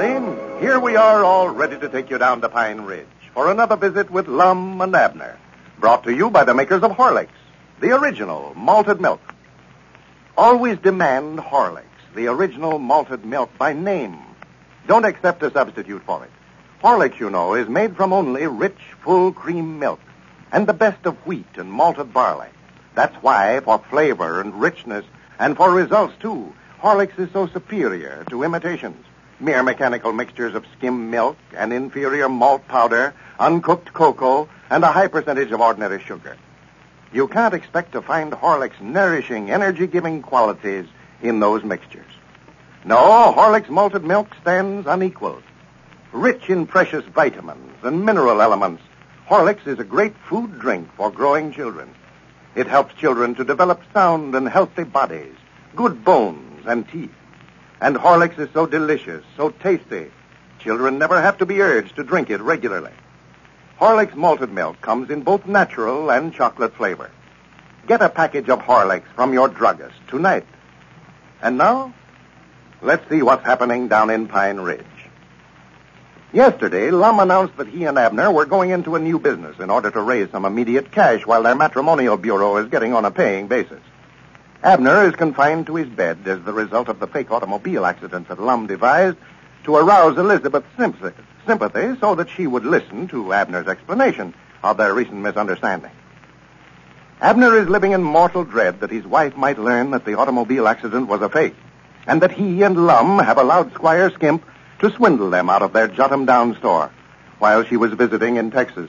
everybody. Here we are all ready to take you down to Pine Ridge for another visit with Lum and Abner, brought to you by the makers of Horlicks, the original malted milk. Always demand Horlicks, the original malted milk, by name. Don't accept a substitute for it. Horlicks, you know, is made from only rich, full cream milk and the best of wheat and malted barley. That's why, for flavor and richness and for results, too, Horlicks is so superior to imitations. Mere mechanical mixtures of skim milk and inferior malt powder, uncooked cocoa, and a high percentage of ordinary sugar. You can't expect to find Horlicks' nourishing, energy-giving qualities in those mixtures. No, Horlicks malted milk stands unequaled. Rich in precious vitamins and mineral elements, Horlicks is a great food drink for growing children. It helps children to develop sound and healthy bodies, good bones and teeth. And Horlicks is so delicious, so tasty, children never have to be urged to drink it regularly. Horlicks malted milk comes in both natural and chocolate flavor. Get a package of Horlicks from your druggist tonight. And now, let's see what's happening down in Pine Ridge. Yesterday, Lum announced that he and Abner were going into a new business in order to raise some immediate cash while their matrimonial bureau is getting on a paying basis. Abner is confined to his bed as the result of the fake automobile accident that Lum devised to arouse Elizabeth's sympathy so that she would listen to Abner's explanation of their recent misunderstanding. Abner is living in mortal dread that his wife might learn that the automobile accident was a fake and that he and Lum have allowed Squire Skimp to swindle them out of their Jot-em-down store while she was visiting in Texas.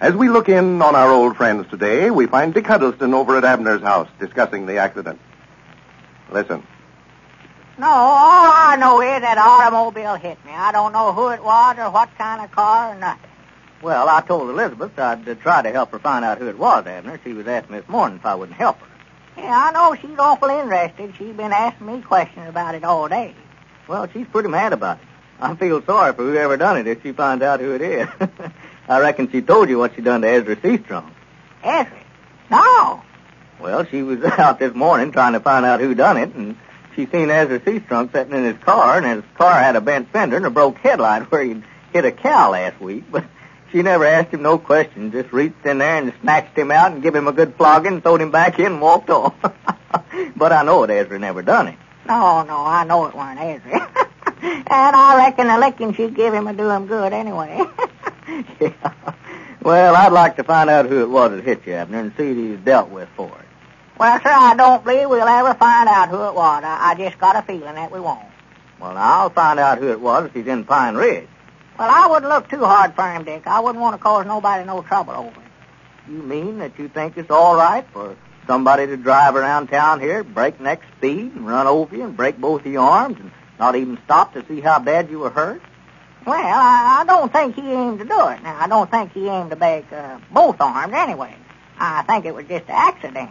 As we look in on our old friends today, we find Dick Huddleston over at Abner's house discussing the accident. Listen. No, all I know is that automobile hit me. I don't know who it was or what kind of car or nothing. Well, I told Elizabeth I'd try to help her find out who it was, Abner. She was asking me this morning if I wouldn't help her. Yeah, I know she's awful interested. She's been asking me questions about it all day. Well, she's pretty mad about it. I feel sorry for whoever done it if she finds out who it is. I reckon she told you what she done to Ezra Seastrunk. Ezra? No. Well, she was out this morning trying to find out who done it, and she seen Ezra Seastrunk sitting in his car, and his car had a bent fender and a broke headlight where he'd hit a cow last week. But she never asked him no questions, just reached in there and snatched him out and give him a good flogging, throwed him back in and walked off. But I know that Ezra never done it. No, I know it weren't Ezra. And I reckon the licking she give him would do him good anyway. Yeah. Well, I'd like to find out who it was that hit you, Abner, and see who he's dealt with for it. Well, sir, I don't believe we'll ever find out who it was. I just got a feeling that we won't. Well, I'll find out who it was if he's in Pine Ridge. Well, I wouldn't look too hard for him, Dick. I wouldn't want to cause nobody no trouble over it. You mean that you think it's all right for somebody to drive around town here at breakneck speed and run over you and break both of your arms and not even stop to see how bad you were hurt? Well, I don't think he aimed to do it. Now, I don't think he aimed to break both arms anyway. I think it was just an accident.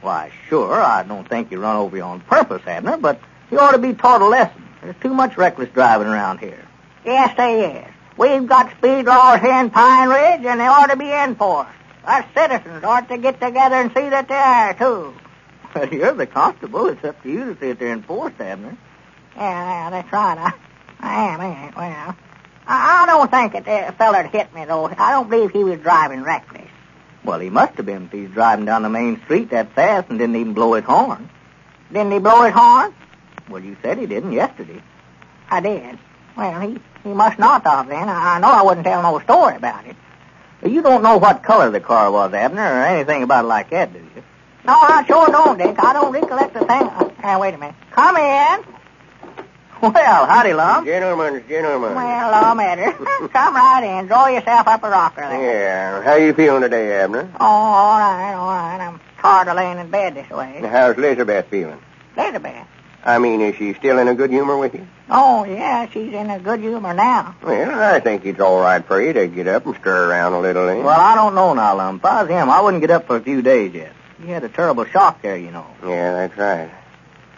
Why, sure, I don't think he run over you on purpose, Abner, but you ought to be taught a lesson. There's too much reckless driving around here. Yes, there is. We've got speed laws here in Pine Ridge, and they ought to be enforced. Us citizens ought to get together and see that they are, too. Well, you're the constable. It's up to you to see if they're enforced, Abner. Yeah, that's right. I am, ain't it? Well, I don't think that the feller hit me, though. I don't believe he was driving reckless. Well, he must have been if he's driving down the main street that fast and didn't even blow his horn. Didn't he blow his horn? Well, you said he didn't yesterday. I did. Well, he must not have then. I know I wouldn't tell no story about it. You don't know what color the car was, Abner, or anything about it like that, do you? No, I sure don't, Dick. I don't recollect the thing. Now, wait a minute. Come in. Well, howdy, Lum. Gentlemen. Well, Lum, Edder. Come right in. Draw yourself up a rocker there. Yeah. How you feeling today, Abner? Oh, all right. I'm tired of laying in bed this way. How's Elizabeth feeling? Elizabeth? I mean, is she still in a good humor with you? Oh, yeah, she's in a good humor now. Well, I think it's all right for you to get up and stir around a little. Well, I don't know now, Lum. If I was him, I wouldn't get up for a few days yet. You had a terrible shock there, you know. Yeah, that's right.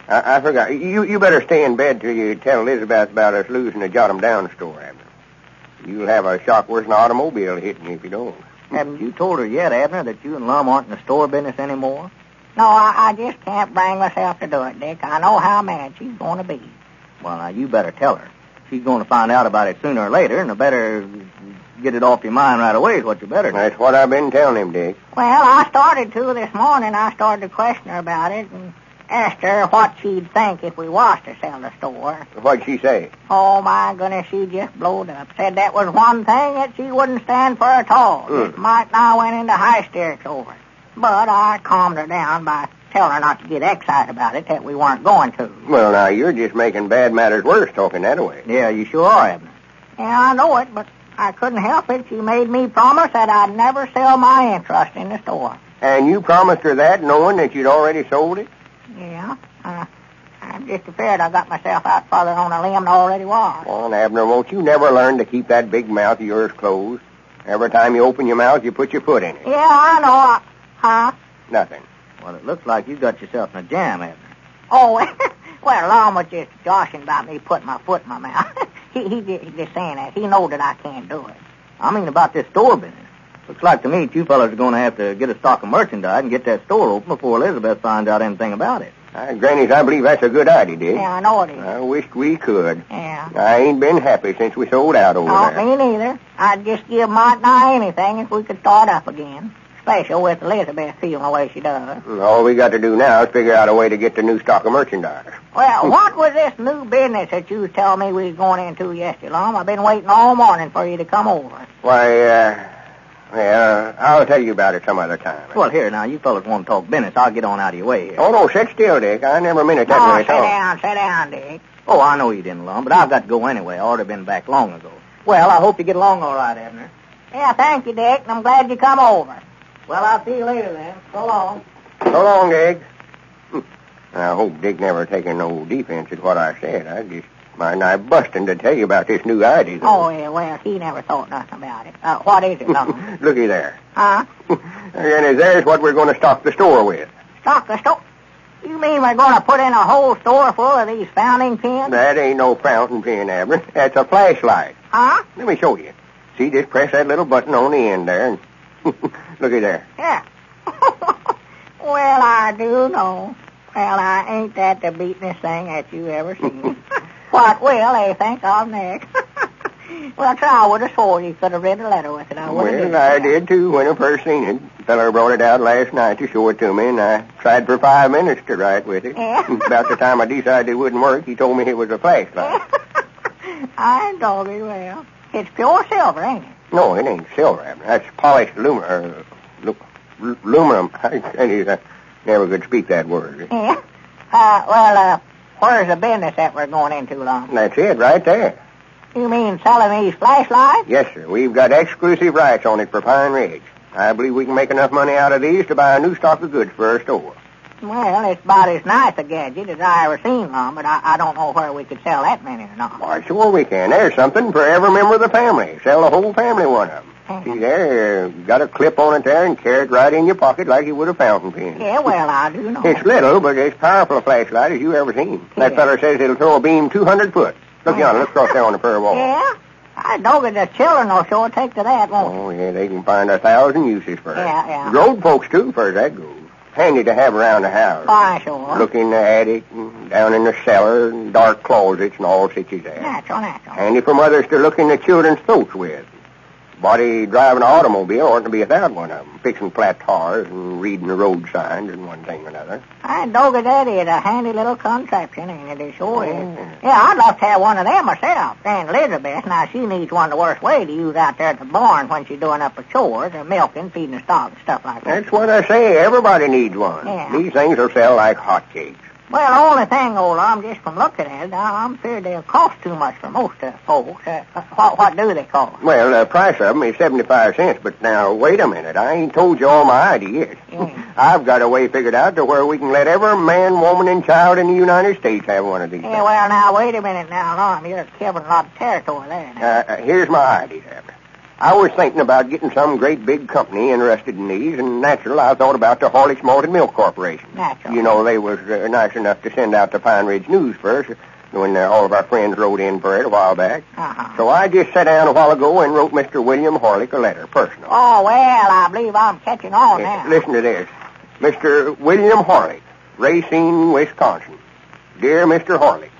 I forgot. You better stay in bed till you tell Elizabeth about us losing the Jot-em-down store, Abner. You'll have a shock worse than an automobile hitting you if you don't. Haven't you told her yet, Abner, that you and Lum aren't in the store business anymore? No, I just can't bring myself to do it, Dick. I know how mad she's going to be. Well, now, you better tell her. She's going to find out about it sooner or later, and I better get it off your mind right away is what you better do. That's what I've been telling him, Dick. Well, I started to this morning. I started to question her about it and asked her what she'd think if we was to sell the store. What'd she say? Oh, my goodness, she just blowed up. Said that was one thing that she wouldn't stand for at all. It might now went into hysterics over it. But I calmed her down by telling her not to get excited about it, that we weren't going to. Well, now, you're just making bad matters worse talking that way. Yeah, you sure are, Abner. Yeah, I know it, but I couldn't help it. She made me promise that I'd never sell my interest in the store. And you promised her that knowing that you'd already sold it? Yeah. I'm just afraid I got myself out farther on a limb than I already was. Well, Abner, won't you never learn to keep that big mouth of yours closed? Every time you open your mouth, you put your foot in it. Yeah, I know. Huh? Nothing. Well, it looks like you got yourself in a jam, Abner. Oh, well, along with just joshing about me putting my foot in my mouth. He's just saying that. He knows that I can't do it. I mean about this store business. Looks like to me that you fellas are going to have to get a stock of merchandise and get that store open before Elizabeth finds out anything about it. Grannies, I believe that's a good idea, Dick. Yeah, I know it is. I wished we could. Yeah. I ain't been happy since we sold out over there. Not me neither. I'd just give Mart and I anything if we could start up again. Especially with Elizabeth feeling the way she does. All we got to do now is figure out a way to get the new stock of merchandise. Well, what was this new business that you was telling me we was going into yesterday, Lum? I've been waiting all morning for you to come over. Why, I'll tell you about it some other time. Well, here now, you fellas want to talk business. I'll get on out of your way here. Oh, no, sit still, Dick. I never meant it that way at all. Sit down, Dick. Oh, I know you didn't, Lum, but I've got to go anyway. I ought to have been back long ago. Well, I hope you get along all right, Abner. Yeah, thank you, Dick, and I'm glad you come over. Well, I'll see you later, then. So long. So long, Dick. I hope Dick never taken no defense at what I said. I just mind I busting to tell you about this new idea. Oh, yeah, well, he never thought nothing about it. What is it, Lum? Looky there. Huh? And there's what we're going to stock the store with. Stock the store? You mean we're going to put in a whole store full of these fountain pens? That ain't no fountain pen, Abner. That's a flashlight. Huh? Let me show you. See, just press that little button on the end there and... Looky there. Yeah. Well, I do know. Well, I ain't that the beatenest thing that you ever seen. What will they think of next? Well, I would have swore you could have read a letter with it. I did, too, when I first seen it. The fella brought it out last night to show it to me, and I tried for 5 minutes to write with it. Yeah. About the time I decided it wouldn't work, he told me it was a flashlight. I dog it well. It's pure silver, ain't it? No, it ain't silver, Abner. That's polished aluminum. Aluminum. I never could speak that word. Yeah? Where's the business that we're going into, Lum? That's it, right there. You mean selling these flashlights? Yes, sir. We've got exclusive rights on it for Pine Ridge. I believe we can make enough money out of these to buy a new stock of goods for our store. Well, it's about as nice a gadget as I ever seen, Lum, but I don't know where we could sell that many or not. Why, sure we can. There's something for every member of the family. Sell the whole family one of them. See there, got a clip on it there and carry it right in your pocket like you would a fountain pen. Yeah, well, I do know. It's little, but it's powerful a flashlight as you ever seen. Yeah. That feller says it'll throw a beam 200 foot. Look yonder, look across there on the fur wall. Yeah? I know that the children will sure take to that, won't they? Oh, yeah, they can find 1,000 uses for it. Yeah. Grown folks, too, for that goes. Handy to have around the house. Why, sure. Look in the attic and down in the cellar and dark closets and all such as that. Natural. Handy for mothers to look in the children's throats with. Body driving an automobile oughtn't to be without one of them. Fixing flat tires and reading the road signs and one thing or another. I dog it, that is a handy little contraption, ain't it? It sure is. Yeah, I'd love to have one of them myself. Aunt Elizabeth, now she needs one the worst way to use out there at the barn when she's doing up her chores and milking, feeding the stock and stuff like that. That's what I say. Everybody needs one. Yeah. These things will sell like hotcakes. Well, the only thing, old Lum, just from looking at it, I'm feared they'll cost too much for most of the folks. What do they cost? Well, the price of them is 75 cents, but now, wait a minute. I ain't told you all my ideas. Yeah. I've got a way figured out to where we can let every man, woman, and child in the United States have one of these. Yeah, well, now, wait a minute now, Lum. You're covering a lot of territory there. Here's my idea, Abner. I was thinking about getting some great big company interested in these, and natural, I thought about the Horlicks Malted Milk Corporation. Natural. You know, they was nice enough to send out the Pine Ridge News first when all of our friends wrote in for it a while back. Uh-huh. So I just sat down a while ago and wrote Mr. William Horlick a letter, personal. Oh, well, I believe I'm catching on now. Listen to this. Mr. William Horlick, Racine, Wisconsin. Dear Mr. Horlick,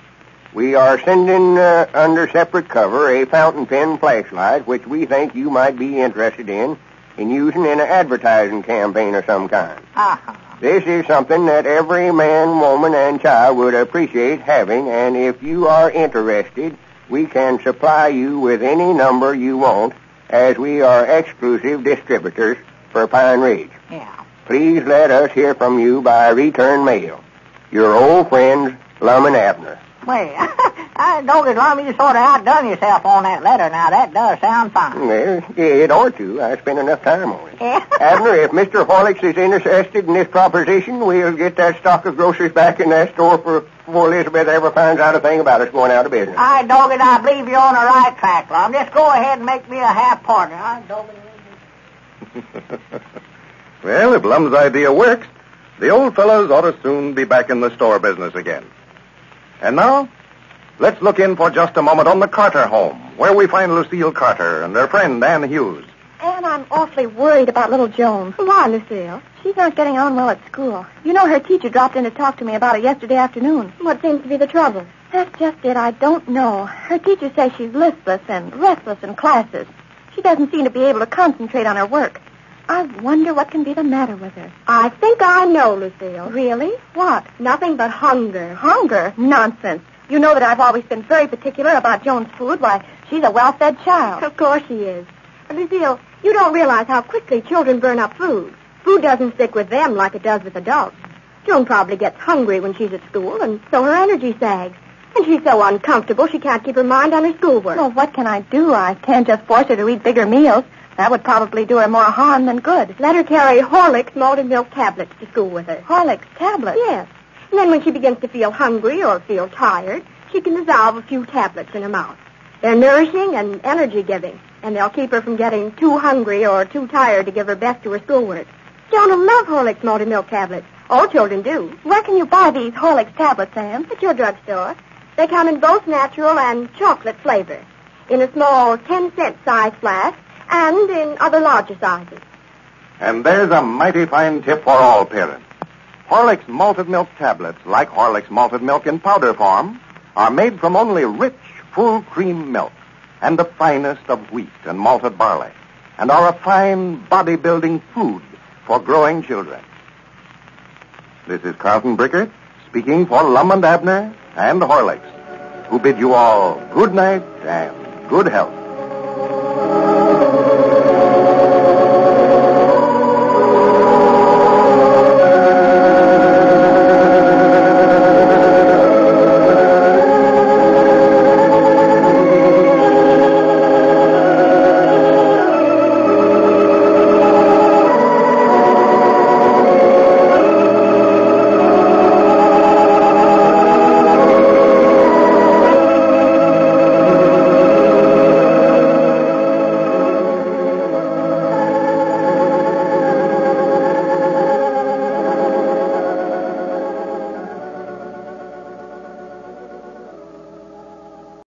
We are sending under separate cover a fountain pen flashlight, which we think you might be interested in using in an advertising campaign of some kind. Uh-huh. This is something that every man, woman, and child would appreciate having, and if you are interested, we can supply you with any number you want, as we are exclusive distributors for Pine Ridge. Yeah. Please let us hear from you by return mail. Your old friends, Lum and Abner. Well, don't get Lum, you sort of outdone yourself on that letter. Now, that does sound fine. Well, it ought to. I spent enough time on it. Yeah. Abner, if Mr. Horlicks is interested in this proposition, we'll get that stock of groceries back in that store before Elizabeth ever finds out a thing about us going out of business. All right, Doggett, I believe you're on the right track, Lum. Just go ahead and make me a half partner. All right, Doggett. Well, if Lum's idea works, the old fellows ought to soon be back in the store business again. And now, let's look in for just a moment on the Carter home, where we find Lucille Carter and her friend Anne Hughes. Anne, I'm awfully worried about little Joan. Why, Lucille? She's not getting on well at school. You know, her teacher dropped in to talk to me about it yesterday afternoon. What seems to be the trouble? That's just it. I don't know. Her teacher says she's listless and restless in classes. She doesn't seem to be able to concentrate on her work. I wonder what can be the matter with her. I think I know, Lucille. Really? What? Nothing but hunger. Hunger? Nonsense. You know that I've always been very particular about Joan's food. Why, she's a well-fed child. Of course she is. But Lucille, you don't realize how quickly children burn up food. Food doesn't stick with them like it does with adults. Joan probably gets hungry when she's at school, and so her energy sags. And she's so uncomfortable she can't keep her mind on her schoolwork. Well, what can I do? I can't just force her to eat bigger meals. That would probably do her more harm than good. Let her carry Horlicks malted milk tablets to school with her. Horlicks tablets? Yes. And then when she begins to feel hungry or feel tired, she can dissolve a few tablets in her mouth. They're nourishing and energy-giving, and they'll keep her from getting too hungry or too tired to give her best to her schoolwork. Joan will love Horlicks malted milk tablets. All children do. Where can you buy these Horlicks tablets, Anne? At your drugstore. They come in both natural and chocolate flavor, in a small 10-cent size flask, and in other larger sizes. And there's a mighty fine tip for all parents. Horlicks malted milk tablets, like Horlicks malted milk in powder form, are made from only rich, full cream milk and the finest of wheat and malted barley, and are a fine body-building food for growing children. This is Carlton Brickert speaking for Lum and Abner and Horlicks, who bid you all good night and good health.